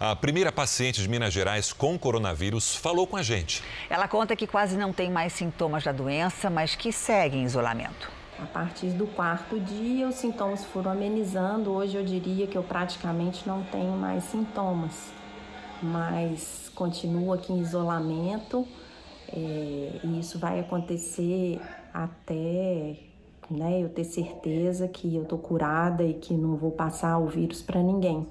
A primeira paciente de Minas Gerais com coronavírus falou com a gente. Ela conta que quase não tem mais sintomas da doença, mas que segue em isolamento. A partir do quarto dia, os sintomas foram amenizando. Hoje eu diria que eu praticamente não tenho mais sintomas, mas continuo aqui em isolamento e isso vai acontecer até eu ter certeza que eu tô curada e que não vou passar o vírus para ninguém.